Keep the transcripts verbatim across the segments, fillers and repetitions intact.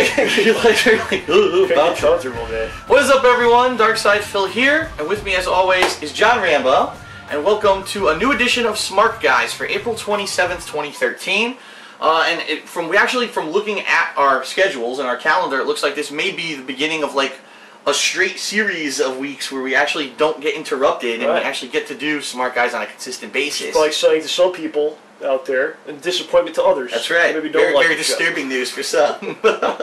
You're literally ooh, comfortable, man. What is up, everyone? Darkside Phil here, and with me, as always, is John Rambo, and welcome to a new edition of Smart Guys for April twenty-seventh, twenty thirteen. Uh, and it, from we actually, from looking at our schedules and our calendar, it looks like this may be the beginning of like a straight series of weeks where we actually don't get interrupted right. and we actually get to do Smart Guys on a consistent basis. It's like saying to some people out there, and disappointment to others. That's right. Maybe don't very, like very disturbing news for some. People are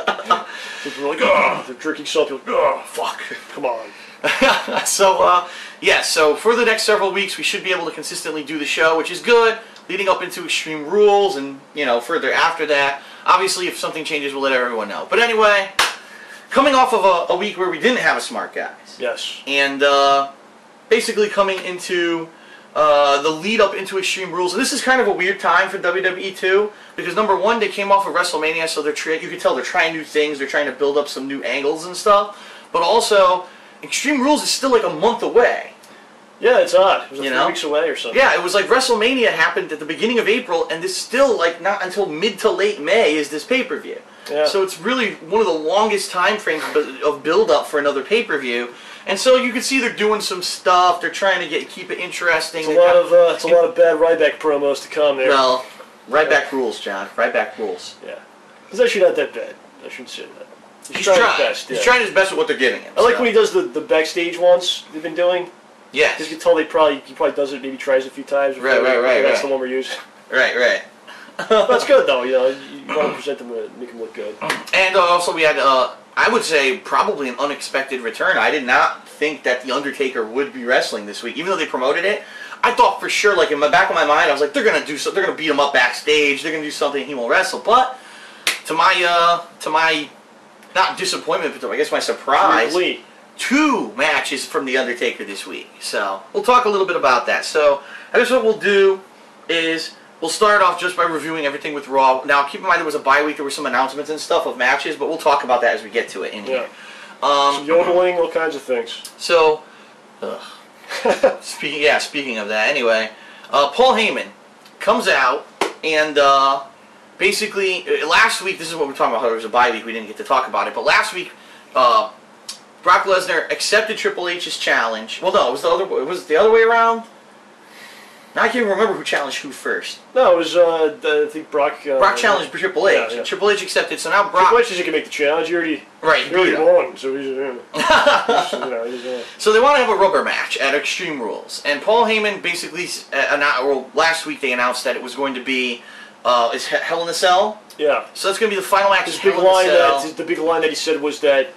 like, oh, they're drinking something. Oh, fuck. Come on. So, uh, yeah, so for the next several weeks, we should be able to consistently do the show, which is good, leading up into Extreme Rules and, you know, further after that. Obviously, if something changes, we'll let everyone know. But anyway, coming off of a, a week where we didn't have a Smart Guys. Yes. And uh, basically coming into... Uh, the lead up into Extreme Rules. And this is kind of a weird time for W W E too, because number one, they came off of WrestleMania, so they're you can tell they're trying new things, they're trying to build up some new angles and stuff. But also, Extreme Rules is still like a month away. Yeah, it's odd. It was like three weeks away or something. Yeah, it was like WrestleMania happened at the beginning of April, and it's still like not until mid to late May is this pay-per-view. Yeah. So it's really one of the longest time frames of build-up for another pay-per-view. And so you can see they're doing some stuff. They're trying to get keep it interesting. It's a lot of uh, it's a lot of bad Ryback promos to come there. Well, Ryback rules, John. Ryback rules. Yeah, it's actually not that bad. I shouldn't say that. He's, He's trying, trying his best. Yeah. He's trying his best with what they're giving him. I like so. when he does the the backstage ones they've been doing. Yeah, because you can tell they probably he probably does it maybe tries it a few times. Right, right, right. That's right. the one we're using. Right, right. That's good though. You know, you want to present them and make them look good. And uh, also we had. Uh, I would say probably an unexpected return. I did not think that The Undertaker would be wrestling this week, even though they promoted it. I thought for sure, like in the back of my mind, I was like, they're gonna do so. They're gonna beat him up backstage. They're gonna do something. He won't wrestle. But to my, uh, to my, not disappointment, but to, I guess my surprise, really? two matches from The Undertaker this week. So we'll talk a little bit about that. So I guess what we'll do is. We'll start off just by reviewing everything with Raw. Now, keep in mind there was a bye week. There were some announcements and stuff of matches, but we'll talk about that as we get to it in yeah. here. Um, some yodeling, all kinds of things. So, speaking, yeah, speaking of that, anyway, uh, Paul Heyman comes out and uh, basically, last week, this is what we're talking about, how there was a bye week, we didn't get to talk about it, but last week, uh, Brock Lesnar accepted Triple H's challenge. Well, no, it was the other, it was the other way around. Now I can't remember who challenged who first. No, it was, uh, I think Brock... Uh, Brock challenged Triple H. Yeah, yeah. Triple H accepted, so now Brock... Triple H doesn't make the challenge. He already, right, he already won, so he's... Uh, he's, you know, he's uh... So they want to have a rubber match at Extreme Rules. And Paul Heyman basically... Uh, well, last week they announced that it was going to be... Uh, is Hell in a Cell? Yeah. So that's going to be the final match of Hell in a Cell. That, the big line that he said was that...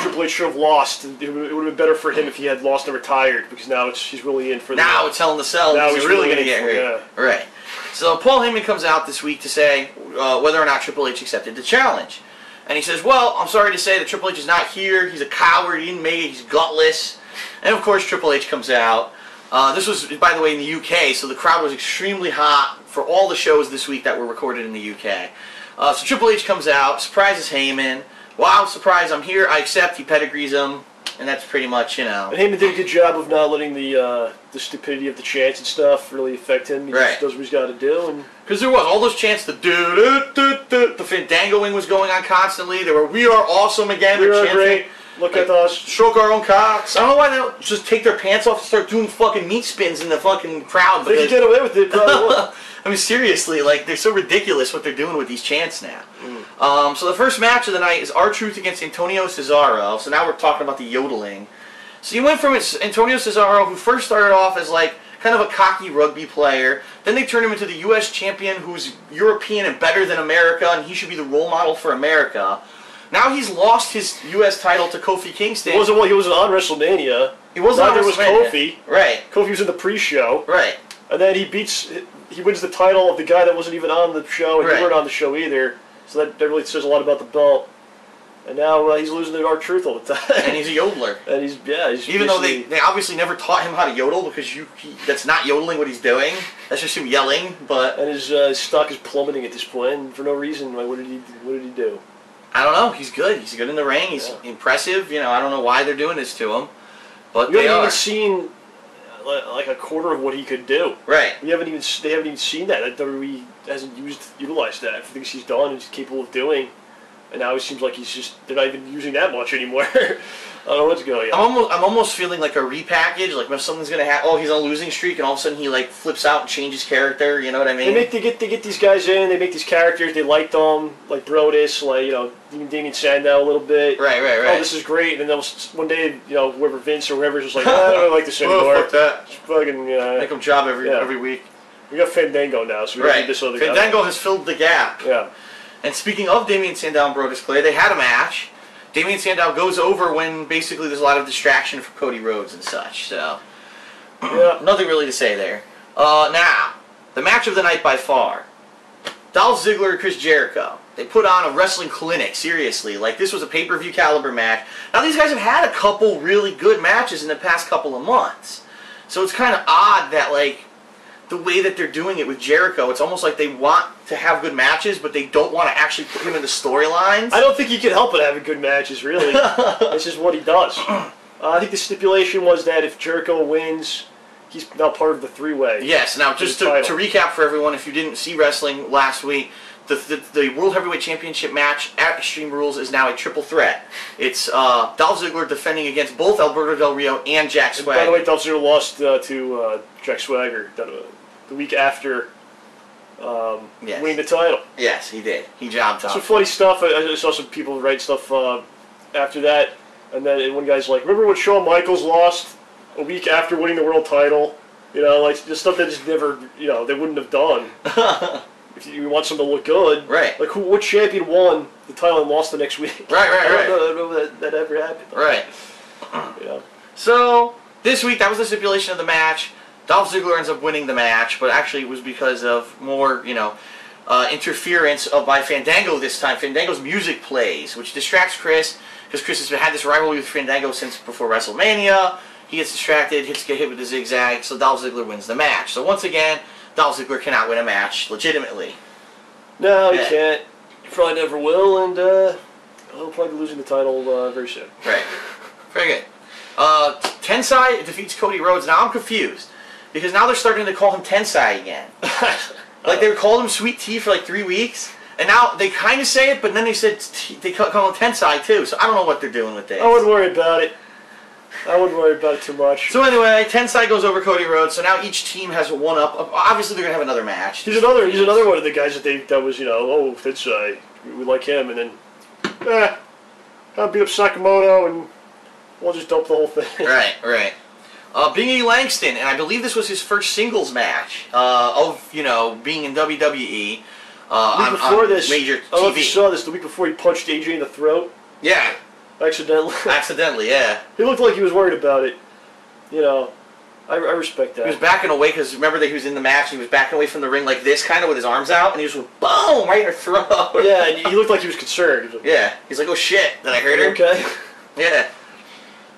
Triple H should have lost. It would have been better for him if he had lost and retired, because now it's, he's really in for the... Now it's Hell in the Cell. Now he's really, really going to get hurt. Yeah. Right. So Paul Heyman comes out this week to say uh, whether or not Triple H accepted the challenge. And he says, well, I'm sorry to say that Triple H is not here. He's a coward. He didn't make it. He's gutless. And, of course, Triple H comes out. Uh, this was, by the way, in the U K, so the crowd was extremely hot for all the shows this week that were recorded in the U K. Uh, so Triple H comes out, surprises Heyman. Wow, surprise, I'm here, I accept, he pedigrees him, and that's pretty much, you know. And Heyman did a good job of not letting the uh, the stupidity of the chants and stuff really affect him. He right. just does what he's got to do. Because there was all those chants, the do-do-do-do, the Fandangoing was going on constantly. They were, we are awesome again. We are great. Look like, at us. Stroke our own cocks. I don't know why they don't just take their pants off and start doing fucking meat spins in the fucking crowd. They could get away with it, probably. I mean, seriously, like, they're so ridiculous what they're doing with these chants now. Mm. Um, so the first match of the night is R-Truth against Antonio Cesaro. So now we're talking about the yodeling. So you went from Antonio Cesaro, who first started off as, like, kind of a cocky rugby player. Then they turned him into the U S champion who's European and better than America, and he should be the role model for America. Now he's lost his U S title to Kofi Kingston. He wasn't, well, he wasn't on WrestleMania. He wasn't Neither on WrestleMania. was Kofi. Right. Kofi was in the pre-show. Right. And then he beats, he wins the title of the guy that wasn't even on the show, and right. he weren't on the show either. So that, that really says a lot about the belt. And now uh, he's losing to R-Truth all the time. And he's a yodeler. And he's, yeah. He's even though they, they obviously never taught him how to yodel, because you he, that's not yodeling what he's doing. That's just him yelling, but... And his, uh, his stock is plummeting at this point, and for no reason. Like, what did he, what did he do? I don't know. He's good. He's good in the ring. He's yeah. impressive. You know, I don't know why they're doing this to him, but we they haven't are. even seen like a quarter of what he could do. Right. We haven't even they haven't even seen that. W W E hasn't used utilized that for things he's done and he's capable of doing. And now it seems like he's just, they're not even using that much anymore. I don't know what's going on. I'm almost, I'm almost feeling like a repackage, like if something's going to happen, oh, he's on a losing streak, and all of a sudden he like flips out and changes character, you know what I mean? They, make, they, get, they get these guys in, they make these characters, they like them, like Brodus, like, you know, even Damien Sandow a little bit. Right, right, right. Oh, this is great, and then they'll, one day, you know, whoever Vince or whoever's just like, oh, I don't like this anymore. Oh, fuck that. Just fucking, you know. Make them job every, yeah. every week. We got Fandango now, so we right. need this other Fandango guy. Has filled the gap. Yeah. And speaking of Damien Sandow and Brodus Clay, they had a match. Damien Sandow goes over when basically there's a lot of distraction from Cody Rhodes and such. So, yeah. Nothing really to say there. Uh, now, the match of the night by far. Dolph Ziggler and Chris Jericho. They put on a wrestling clinic, seriously. Like, this was a pay-per-view caliber match. Now, these guys have had a couple really good matches in the past couple of months. So it's kind of odd that, like, the way that they're doing it with Jericho, it's almost like they want to have good matches, but they don't want to actually put him in the storylines. I don't think he can help but having good matches, really. This is what he does. Uh, I think the stipulation was that if Jericho wins, he's now part of the three-way. Yes, now just to, to recap for everyone, if you didn't see wrestling last week, the, the, the World Heavyweight Championship match at Extreme Rules is now a triple threat. It's uh, Dolph Ziggler defending against both Alberto Del Rio and Jack Swagger. And by the way, Dolph Ziggler lost uh, to uh, Jack Swagger the week after um, yes. winning the title. Yes, he did. He jobbed off. Some funny stuff. I, I saw some people write stuff uh, after that. And then one guy's like, remember when Shawn Michaels lost a week after winning the world title? You know, like, just stuff that just never, you know, they wouldn't have done. If you want someone to look good. Right. Like, who, what champion won the title and lost the next week? Right, right, right. I don't know that, that ever happened. Right. Yeah. So, this week, that was the stipulation of the match. Dolph Ziggler ends up winning the match, but actually it was because of more, you know, uh, interference of, by Fandango this time. Fandango's music plays, which distracts Chris, because Chris has had this rivalry with Fandango since before WrestleMania. He gets distracted, hits get hit with a zigzag, so Dolph Ziggler wins the match. So once again, Dolph Ziggler cannot win a match legitimately. No, he yeah. can't. He probably never will, and uh, he'll probably be losing the title uh, very soon. Right. Very good. Uh, Tensai defeats Cody Rhodes. Now I'm confused, because now they're starting to call him Tensai again. Like, they called him Sweet Tea for like three weeks, and now they kind of say it, but then they said t they call him Tensai too, so I don't know what they're doing with this. I wouldn't worry about it. I wouldn't worry about it too much. So anyway, Tensai goes over Cody Rhodes, so now each team has one up. Obviously, they're going to have another match. He's another He's another one of the guys that they that was, you know, oh, Tensai, we like him, and then, eh, I'll beat up Sakamoto, and we'll just dump the whole thing. Right, right. Uh, Big E Langston, and I believe this was his first singles match uh, of, you know, being in W W E uh, week on, before on this, major T V. I don't know if you saw this, the week before he punched A J in the throat. Yeah. Accidentally. Accidentally, yeah. He looked like he was worried about it. You know, I, I respect that. He was backing away because remember that he was in the match. He was backing away from the ring like this, kind of with his arms out, and he was just went, boom right in her throat. Yeah, and he looked like he was concerned. He was like, yeah, he's like, oh shit, did I hurt her? Okay. Yeah.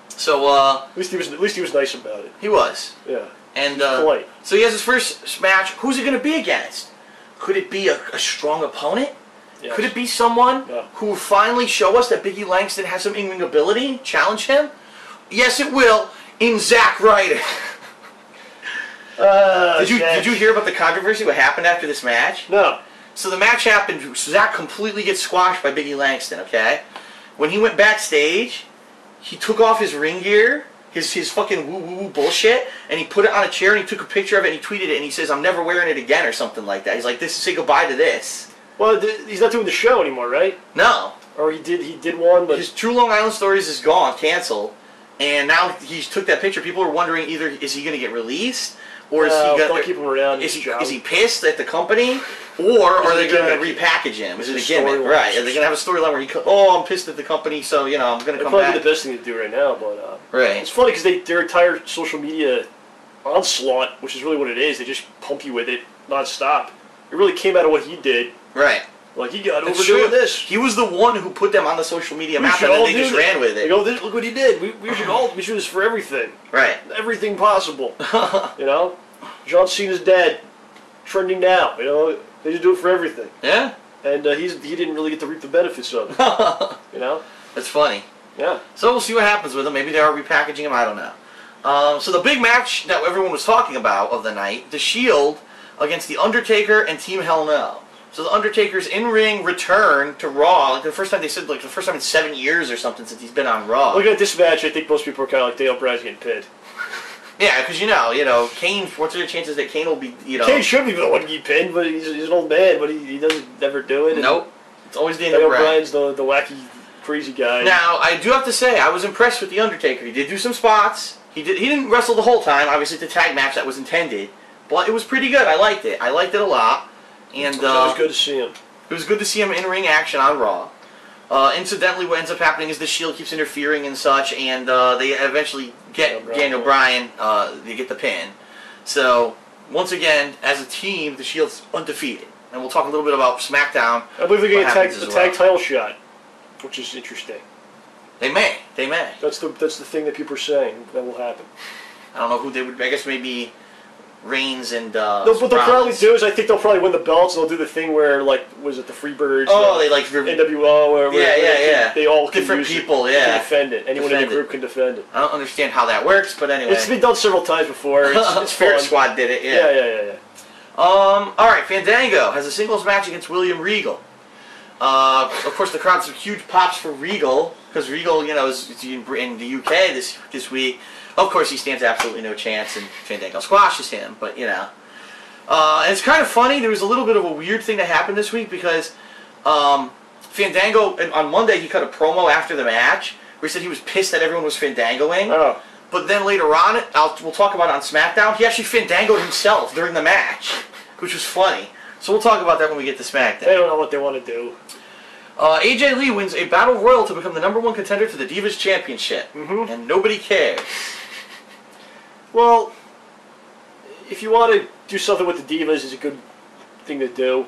So uh, at least he was at least he was nice about it. He was. Yeah. And uh, polite. So he has his first match. Who's he going to be against? Could it be a, a strong opponent? Yes. Could it be someone yeah. who will finally show us that Big E Langston has some in-ring ability? Challenge him? Yes, it will. In Zack Ryder. uh, did you Jack. Did you hear about the controversy? What happened after this match? No. So the match happened. Zack completely gets squashed by Big E Langston. Okay. When he went backstage, he took off his ring gear, his his fucking woo-woo-woo bullshit, and he put it on a chair and he took a picture of it and he tweeted it and he says, I'm never wearing it again or something like that. He's like, this say goodbye to this. Well, th he's not doing the show anymore, right? No. Or he did he did one, but... His True Long Island Stories is gone, canceled, and now he took that picture. People are wondering either, is he going to get released? Or is no, he going to keep him around? Is he, is he pissed at the company, or are they going to repackage him? Is it a gimmick? Right? Are they going to have a storyline where he? Oh, I'm pissed at the company, so you know I'm going to come back. Probably the best thing to do right now, but uh, right. It's funny because they their entire social media onslaught, which is really what it is, they just pump you with it nonstop. It really came out of what he did. Right. Like he got over doing this. He was the one who put them on the social media map, and then they just ran with it. You know, this, look what he did. We, we should all be doing this for everything. Right. Everything possible. You know, John Cena's dead, trending now. You know, they just do it for everything. Yeah. And uh, he's he didn't really get to reap the benefits of it. You know. That's funny. Yeah. So we'll see what happens with him. Maybe they are repackaging him. I don't know. Um, so the big match that everyone was talking about of the night, The Shield against The Undertaker and Team Hell No. So the Undertaker's in-ring return to Raw, like the first time they said, like the first time in seven years or something since he's been on Raw. Look at this match. I think most people are kind of like, Daniel Bryan's getting pinned. Yeah, because you know, you know, Kane. What's the chances that Kane will be, you know? Kane should be the one to get pinned, but he's, he's an old man, but he, he doesn't never do it. Nope, it's always Daniel Bryan. Daniel Bryan's the the wacky, crazy guy. Now I do have to say I was impressed with the Undertaker. He did do some spots. He did. He didn't wrestle the whole time. Obviously, the tag match that was intended, but it was pretty good. I liked it. I liked it a lot. And, uh, it was always good to see him. It was good to see him in ring action on Raw. Uh, incidentally, what ends up happening is the Shield keeps interfering and such, and uh, they eventually get Daniel Bryan. Uh, they get the pin. So once again, as a team, the Shield's undefeated. And we'll talk a little bit about SmackDown. I believe they're going to get a tag title shot, which is interesting. They may. They may. That's the that's the thing that people are saying that will happen. I don't know who they would. I guess maybe. Reigns and uh no, what they'll probably do is I think they'll probably win the belts. They'll do the thing where, like, was it the Freebirds? Oh, they like N W O or yeah, yeah, they, yeah. They all can different people, it. yeah, can defend it. Anyone defend in the group it. can defend it. I don't understand how that works, but anyway, it's been done several times before. It's, it's Fair Squad did it. Yeah, yeah, yeah, yeah. yeah. Um, all right, Fandango has a singles match against William Regal. Uh, of course, the crowd's huge pops for Regal because Regal, you know, is, is in, in the U K this this week. Of course, he stands absolutely no chance, and Fandango squashes him, but, you know. Uh, and it's kind of funny. There was a little bit of a weird thing that happened this week because um, Fandango, on Monday, he cut a promo after the match where he said he was pissed that everyone was Fandangoing. Oh. But then later on, I'll, we'll talk about it on SmackDown, he actually Fandangoed himself during the match, which was funny. So we'll talk about that when we get to SmackDown. They don't know what they want to do. Uh, A J Lee wins a Battle Royal to become the number one contender to the Divas Championship. Mm-hmm. And nobody cares. Well, if you want to do something with the Divas, it's a good thing to do,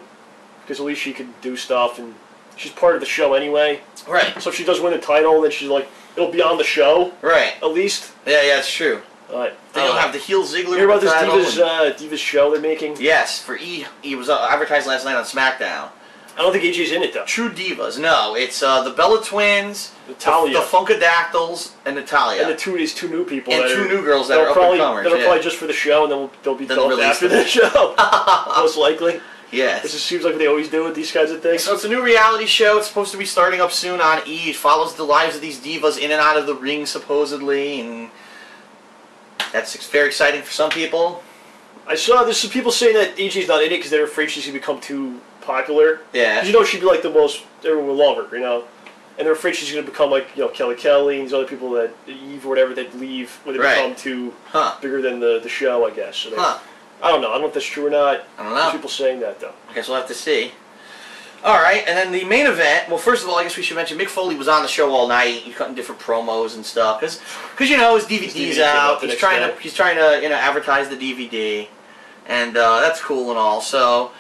because at least she can do stuff, and she's part of the show anyway. Right. So if she does win the title, then she's like, it'll be on the show. Right. At least. Yeah, yeah, it's true. Uh, then you'll uh, have the heel Ziggler. Hear about this Divas, uh, Divas show they're making? Yes, for E. It was advertised last night on SmackDown. I don't think A J's in it, though. True Divas. No, it's uh, the Bella Twins, Natalya. The, the Funkadactyls, and Natalya. And the two, these two new people. And that two are, new girls that are probably, up and comers. That'll yeah. probably just for the show, and then we'll, they'll be dumped after the show. Most likely. Yes. This just seems like what they always do with these kinds of things. So it's a new reality show. It's supposed to be starting up soon on E. It follows the lives of these divas in and out of the ring, supposedly. And that's very exciting for some people. I saw there's some people saying that A J's not in it because they're afraid she's going to become too... popular. Yeah. Because you know she'd be like the most, everyone would love her, you know? And they're afraid she's going to become like, you know, Kelly Kelly and these other people that, Eve or whatever, that leave when they right. become too huh. bigger than the, the show, I guess. So they, huh. I don't know. I don't know if that's true or not. I don't know. There's people saying that, though. I guess we'll have to see. All right, and then the main event, well, first of all, I guess we should mention Mick Foley was on the show all night. He cutting different promos and stuff. Because, you know, his D V D's his D V D out. He's trying, to, he's trying to, you know, advertise the D V D. And uh, that's cool and all, so...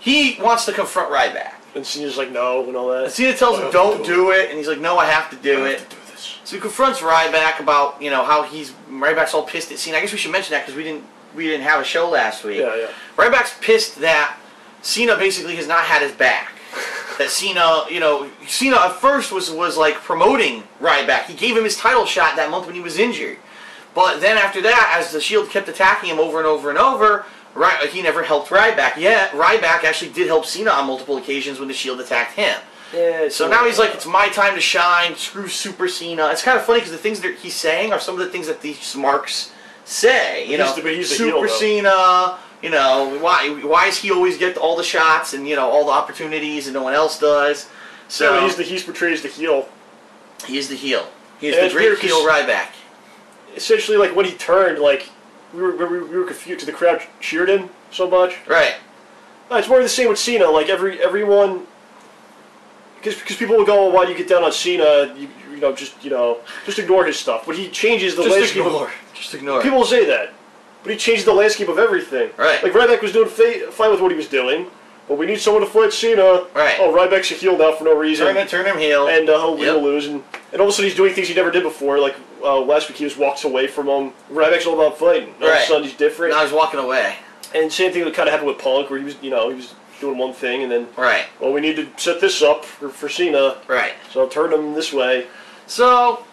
He wants to confront Ryback. And Cena's like, no, and all that. And Cena tells him, don't do it. And he's like, no, I have to do it. I have to do this. So he confronts Ryback about, you know, how he's... Ryback's all pissed at Cena. I guess we should mention that because we didn't we didn't have a show last week. Yeah, yeah. Ryback's pissed that Cena basically has not had his back. That Cena, you know... Cena at first was, was, like, promoting Ryback. He gave him his title shot that month when he was injured. But then after that, as the Shield kept attacking him over and over and over... Right, he never helped Ryback. Yeah, Ryback actually did help Cena on multiple occasions when the Shield attacked him. Yeah, so now he's like, it's my time to shine, screw Super Cena. It's kind of funny because the things that he's saying are some of the things that these marks say. You know, Super Cena, you know, why why does he always get all the shots and, you know, all the opportunities and no one else does? So yeah, he's, the, he's portrayed as the heel. He is the heel. He is the great heel Ryback. Essentially, like, when he turned, like... We were, we were confused because the crowd cheered him so much. Right. No, it's more the same with Cena. Like, every everyone... Because people would go, well, why do you get down on Cena? You, you know, just, you know, just ignore his stuff. But he changes the just landscape. Ignore. Of, just ignore. People will say that. But he changed the landscape of everything. Right. Like, Ryback was doing fine with what he was doing. But we need someone to fight Cena. Right. Oh, Ryback's a heel now for no reason. Turn him, turn him heel. And uh, he'll yep. lose. And, and all of a sudden he's doing things he never did before, like... Uh, last week he just walked away from him. Ryback's all about fighting. All right. of a sudden he's different. Now he's walking away. And same thing that kind of happened with Punk, where he was, you know, he was doing one thing, and then right. Well, we need to set this up for, for Cena. Right. So I'll turn him this way. So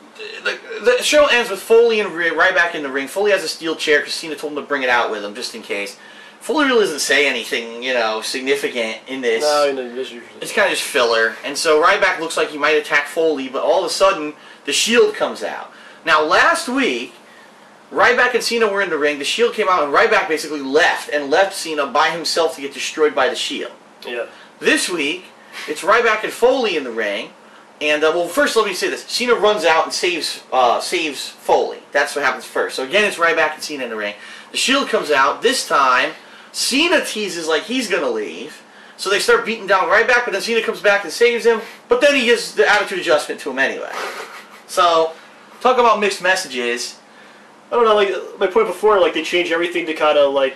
the, the show ends with Foley and Ryback in the ring. Foley has a steel chair because Cena told him to bring it out with him just in case. Foley really doesn't say anything, you know, significant in this. No, no, it's usually. It's kind of just filler. And so Ryback looks like he might attack Foley, but all of a sudden, The Shield comes out. Now, last week, Ryback and Cena were in the ring. The Shield came out, and Ryback basically left, and left Cena by himself to get destroyed by The Shield. Yeah. This week, it's Ryback and Foley in the ring. And, uh, well, first let me say this. Cena runs out and saves uh, saves Foley. That's what happens first. So, again, it's Ryback and Cena in the ring. The Shield comes out. This time, Cena teases like he's going to leave. So they start beating down Ryback, but then Cena comes back and saves him. But then he gives the attitude adjustment to him anyway. So, talk about mixed messages. I don't know, like, my point before, like, they change everything to kind of, like,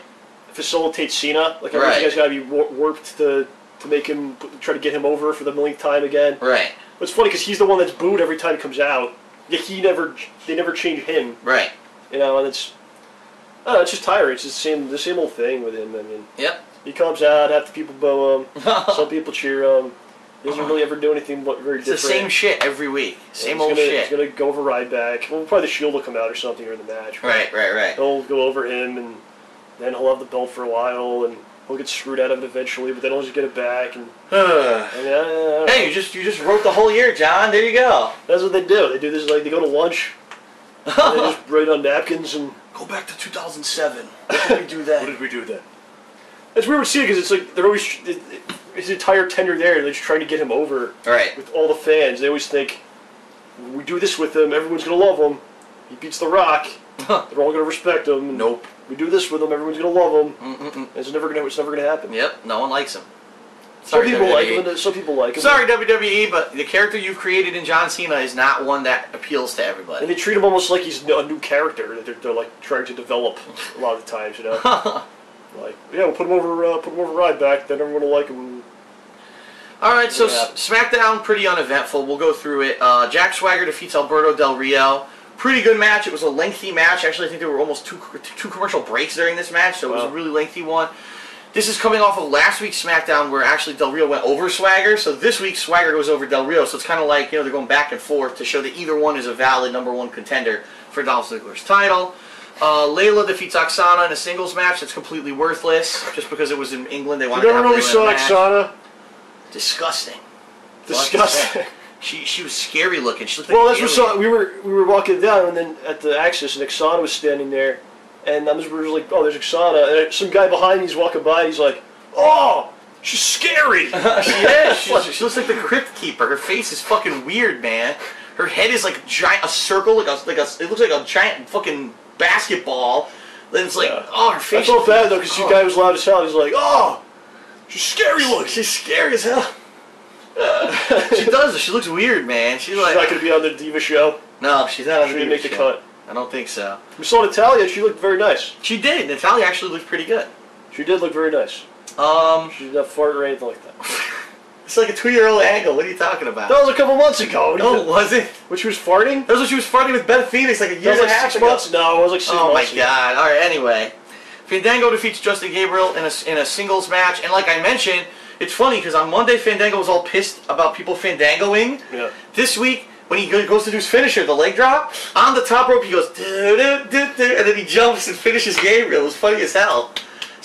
facilitate Cena. Like, everything's right. Guys got to be war warped to, to make him, try to get him over for the millionth time again. Right. It's funny because he's the one that's booed every time he comes out. Yet he never, they never change him. Right. You know, and it's, I don't know, it's just tiring. It's the same, the same old thing with him. I mean, yep. He comes out, half the people boo him, some people cheer him. He doesn't really ever do anything but very it's different. It's the same shit every week. Same yeah, old gonna, shit. He's going to go over Ryback. Well, probably the Shield will come out or something during the match. Right, right, right. He'll go over him, and then he'll have the belt for a while, and he'll get screwed out of it eventually, but then he'll just get it back. And, I mean, I, I hey, you just you just wrote the whole year, John. There you go. That's what they do. They do this, like, they go to lunch, and they just write on napkins, and go back to two thousand seven. How did we do that? What did we do then? It's weird to see, because it's like, they're always... It, it, his entire tenure there, they're just trying to get him over right. with all the fans. They always think, we do this with him, everyone's going to love him. He beats The Rock. Huh. They're all going to respect him. And nope. We do this with him, everyone's going to love him. Mm -mm -mm. It's never going to happen. Yep, no one likes him. Sorry, some people W W E. Like him, and some people like him. Sorry, W W E, but the character you've created in John Cena is not one that appeals to everybody. And they treat him almost like he's a new character that they're, they're like trying to develop a lot of the times, you know? Like, yeah, we'll put him over, uh, put him over Ryback, then everyone will like him. Alright, so yeah. SmackDown, pretty uneventful. We'll go through it. Uh, Jack Swagger defeats Alberto Del Rio. Pretty good match. It was a lengthy match. Actually, I think there were almost two, two commercial breaks during this match, so wow. It was a really lengthy one. This is coming off of last week's SmackDown, where actually Del Rio went over Swagger. So this week, Swagger goes over Del Rio. So it's kind of like, you know, they're going back and forth to show that either one is a valid number one contender for Dolph Ziggler's title. Uh, Layla defeats Oksana in a singles match. That's completely worthless, just because it was in England. They wanted you to have Layla in a match. Oksana? Disgusting. Disgusting. She she was scary looking. She looked like well, that's what saw, we were we were walking down, and then at the Axis, and Oksana was standing there, and I was like, oh, there's Oksana, and some guy behind me's walking by, and he's like, oh, she's scary. She is. She, she looks like the Crypt Keeper. Her face is fucking weird, man. Her head is like giant, a circle, like a like a. It looks like a giant fucking basketball. Then it's like, yeah. oh, her face. I felt bad though, because the guy was loud as hell. He's like, oh. She's scary looking. She's scary as hell. Uh, she does it. She looks weird, man. She's, she's like not going to be on the Diva show. No, she's not on the Diva make show. The cut. I don't think so. We saw Natalya. She looked very nice. She did. Natalya actually looked pretty good. She did look very nice. Um, she did not fart or anything like that. It's like a two-year-old angle. What are you talking about? That was a couple months ago. No, was it? When she was farting? That was when she was farting with Beth Phoenix like a year and a half ago. No, it was like six months ago. Oh, my God. All right, anyway. Fandango defeats Justin Gabriel in a, in a singles match. And like I mentioned, it's funny because on Monday, Fandango was all pissed about people Fandangoing. Yeah. This week, when he goes to do his finisher, the leg drop, on the top rope, he goes, doo, doo, doo, doo, and then he jumps and finishes Gabriel. It was funny as hell.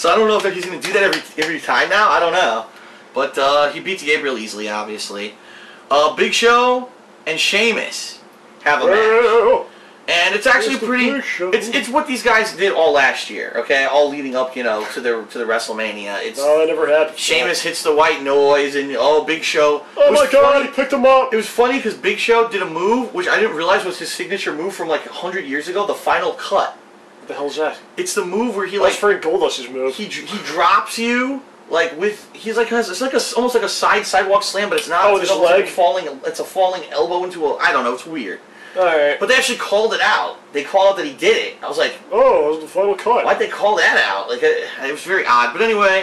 So I don't know if he's going to do that every, every time now. I don't know. But uh, he beats Gabriel easily, obviously. Uh, Big Show and Sheamus have a match. And it's actually pretty. It's it's what these guys did all last year, okay? All leading up, you know, to the to the WrestleMania. It's no, that never happened. Sheamus hits the white noise, and oh, Big Show. Oh my God, he picked him up. It was funny because Big Show did a move which I didn't realize was his signature move from like a hundred years ago, the Final Cut. What the hell's that? It's the move where he like. That's Frank Goldust's move. He he drops you. Like with, he's like it's like a almost like a side sidewalk slam, but it's not. Oh, it's his leg falling. It's a falling elbow into a. I don't know. It's weird. All right. But they actually called it out. They called that he did it. I was like, oh, that was the Final Cut. Why'd they call that out? Like it, it was very odd. But anyway,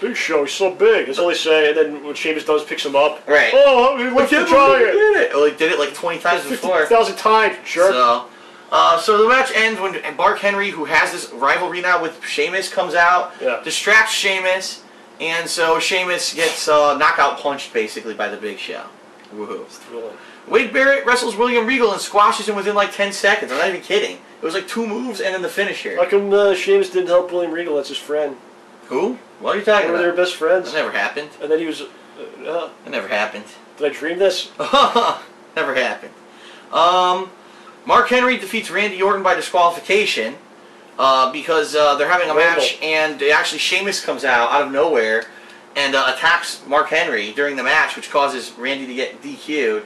Big Show, he's so big. That's all they say. And then when Sheamus does, picks him up. Right. Oh, he went to try it. Did it? Well, he did it like twenty times before. Thousand times, sure. So, uh, so the match ends when Mark Henry, who has this rivalry now with Sheamus, comes out, yeah. distracts Sheamus. And so Sheamus gets uh, knockout punched, basically, by the Big Show. Woohoo. Thrilling. Wade Barrett wrestles William Regal and squashes him within like ten seconds. I'm not even kidding. It was like two moves and then the finisher. How come uh, Sheamus didn't help William Regal? That's his friend. Who? What are you talking about? They were best friends. That never happened. And then he was... Uh, that never happened. Did I dream this? Never happened. Um, Mark Henry defeats Randy Orton by disqualification uh, because uh, they're having a match, and actually Sheamus comes out out of nowhere and uh, attacks Mark Henry during the match, which causes Randy to get D Q'd.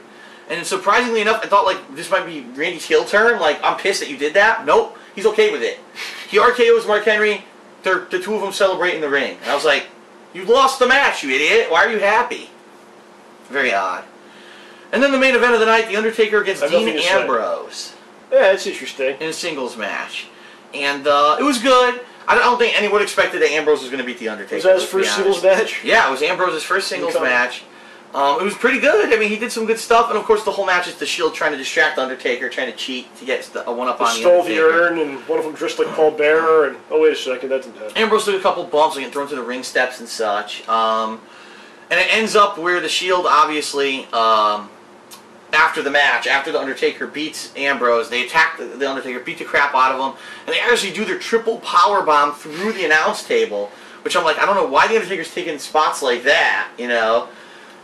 And surprisingly enough, I thought, like, this might be Randy's heel turn. Like, I'm pissed that you did that. Nope. He's okay with it. He R K Os Mark Henry. They're, the two of them celebrate in the ring. And I was like, you lost the match, you idiot. Why are you happy? Very odd. And then the main event of the night, The Undertaker against Dean Ambrose. Yeah, it's interesting. In a singles match. And uh, it was good. I don't think anyone expected that Ambrose was going to beat The Undertaker. Was that his first singles match? Yeah, it was Ambrose's first singles match. Um, it was pretty good. I mean, he did some good stuff, and of course, the whole match is the Shield trying to distract Undertaker, trying to cheat to get a one-up on the Undertaker. Stole the urn, and one of them dressed like Paul Bearer, and oh wait a second, that didn't happen. Ambrose took a couple bumps and get thrown to the ring steps and such, um, and it ends up where the Shield, obviously, um, after the match, after the Undertaker beats Ambrose, they attack the, the Undertaker, beat the crap out of him, and they actually do their triple powerbomb through the announce table, which I'm like, I don't know why the Undertaker's taking spots like that, you know.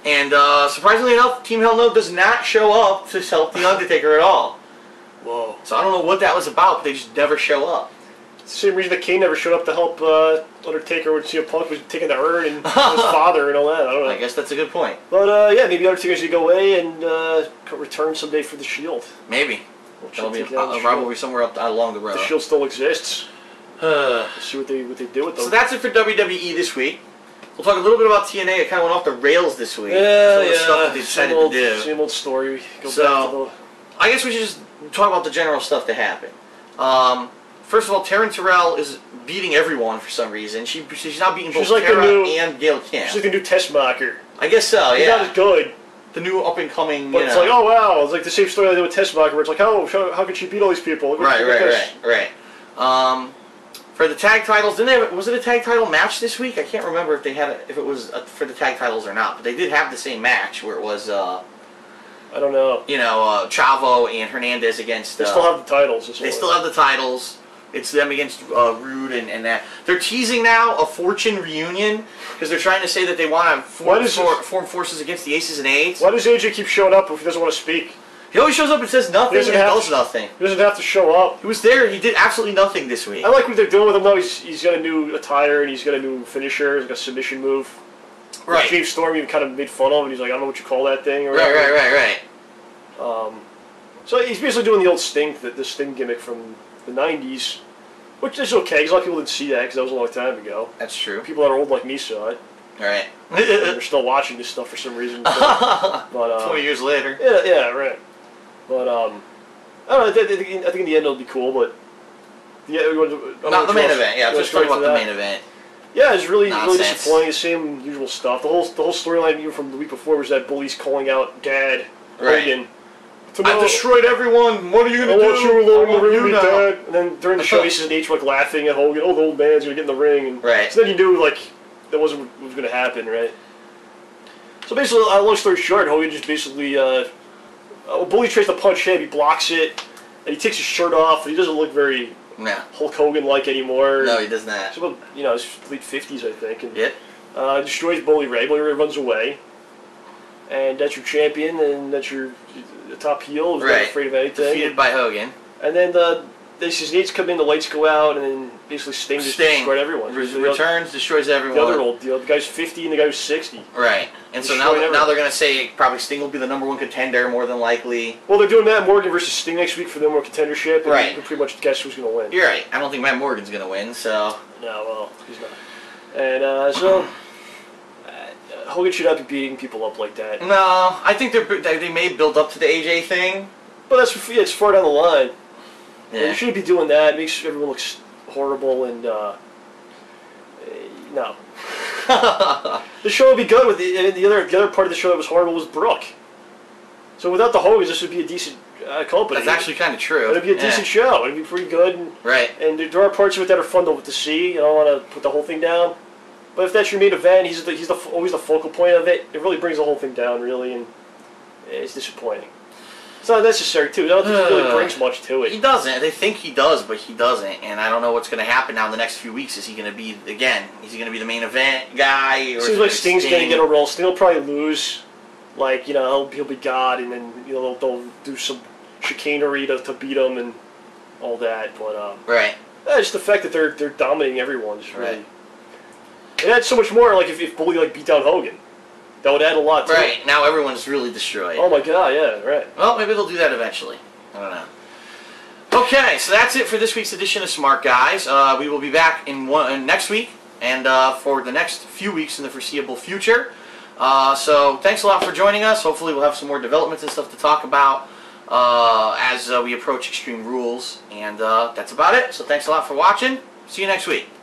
And uh, surprisingly enough, Team Hell No does not show up to help The Undertaker at all. Whoa. So I don't know what that was about, but they just never show up. It's the same reason that Kane never showed up to help uh, Undertaker when C M Punk was taking the urn and his father and all that. I don't know. I guess that's a good point. But uh, yeah, maybe Undertaker should go away and uh, return someday for The Shield. Maybe. We'll That'll be a, a rivalry somewhere up along the road. The Shield still exists. Let's see what they, what they do with them. So that's it for W W E this week. We'll talk a little bit about T N A. It kind of went off the rails this week. Yeah, so yeah. Stuff that they decided old, to do. Same old story. Go so, back to the... I guess we should just talk about the general stuff that happened. Um, first of all, Taryn Terrell is beating everyone for some reason. She she's now beating she's both like Tara new, and Gail Kim. She's like the new test mocker. I guess so. She's yeah. Not as good. The new up and coming. But you it's know. Like, oh wow, it's like the same story I did with test mocker. Where it's like, oh, how, how could she beat all these people? Look, right, right, right, right, right. Um, For the tag titles, didn't they have, was it a tag title match this week? I can't remember if they had a, if it was a, for the tag titles or not, but they did have the same match where it was, uh, I don't know, you know, uh, Chavo and Hernandez against. Uh, they still have the titles. They still have the titles. It's them against uh, Rude and, and that. They're teasing now a Fortune reunion because they're trying to say that they want to form, for, form forces against the Aces and Eights. Why does A J keep showing up if he doesn't want to speak? He always shows up and says nothing and does nothing. He doesn't have to show up. He was there. He did absolutely nothing this week. I like what they're doing with him, though. He's, he's got a new attire, and he's got a new finisher. He's got a submission move. Right. James Storm even kind of made fun of him, and he's like, I don't know what you call that thing. Or right, whatever. right, right, right. Um, so he's basically doing the old Sting, the, the Sting gimmick from the nineties, which is okay, because a lot of people didn't see that, because that was a long time ago. That's true. People that are old like me saw it. All right. They're still watching this stuff for some reason. But, but, um, twenty years later. Yeah, yeah, right. But, um, I don't know, I think, I think in the end it'll be cool, but... Yeah, we want to, Not the main us, event, yeah, just talking about the that. main event. Yeah, it's really, really disappointing, the same usual stuff. The whole, the whole storyline even from the week before was that Bully's calling out Dad, right. Hogan. I've destroyed everyone, what are you going to do? I want you alone in the ring with Dad. And then during the show, Aces and H were like laughing at Hogan, oh, the old man's going to get in the ring. And right. So then you knew, like, that wasn't what was going to happen, right? So basically, long story short, Hogan just basically, uh... Uh, well, Bully tries to punch him, he blocks it, and he takes his shirt off, and he doesn't look very no. Hulk Hogan-like anymore. No, he does not. He's about, you know, his late fifties, I think. And, yep. Uh, destroys Bully Ray. Bully Ray runs away. And that's your champion, and that's your top heel, who's right. not afraid of anything. Defeated and, by Hogan. And then the, the Aces come in, the lights go out, and then basically Sting just destroyed everyone. Re so returns, other, destroys everyone. The other old deal. The guy's fifty and the guy was sixty. Right. And so now, now they're going to say probably Sting will be the number one contender more than likely. Well, they're doing Matt Morgan versus Sting next week for the number one contendership. And right. You can pretty much guess who's going to win. You're right. I don't think Matt Morgan's going to win, so. No, well, he's not. And uh, so, uh, Hogan should not be beating people up like that. No, I think they're, they may build up to the A J thing. But that's yeah, it's far down the line. Yeah. You shouldn't be doing that. It makes everyone look horrible and, uh, no. The show would be good with the, the other the other part of the show that was horrible was Brooke. So without the Hogans, this would be a decent uh, company. That's actually kind of true. It'd be a yeah. decent show. It'd be pretty good. And, right. And there are parts of it that are fun to, to see. I don't want to put the whole thing down. But if that's your main event, he's the, he's the, always the focal point of it. It really brings the whole thing down, really, and it's disappointing. It's not necessary, too. I don't think he really brings much to it. He doesn't. They think he does, but he doesn't. And I don't know what's going to happen now in the next few weeks. Is he going to be, again, is he going to be the main event guy? Or seems like Sting's going to get a role. Sting will probably lose. Like, you know, he'll, he'll be God, and then, you know, they'll, they'll do some chicanery to, to beat him and all that. But, um, right. Yeah, just the fact that they're they're dominating everyone. Just really, right. It adds so much more, like, if, if Bully, like, beat down Hogan. That would add a lot to right, it. Now everyone's really destroyed. Oh my god, yeah, right. Well, maybe they'll do that eventually. I don't know. Okay, so that's it for this week's edition of Smart Guys. Uh, we will be back in one next week and uh, for the next few weeks in the foreseeable future. Uh, so thanks a lot for joining us. Hopefully we'll have some more developments and stuff to talk about uh, as uh, we approach Extreme Rules. And uh, that's about it. So thanks a lot for watching. See you next week.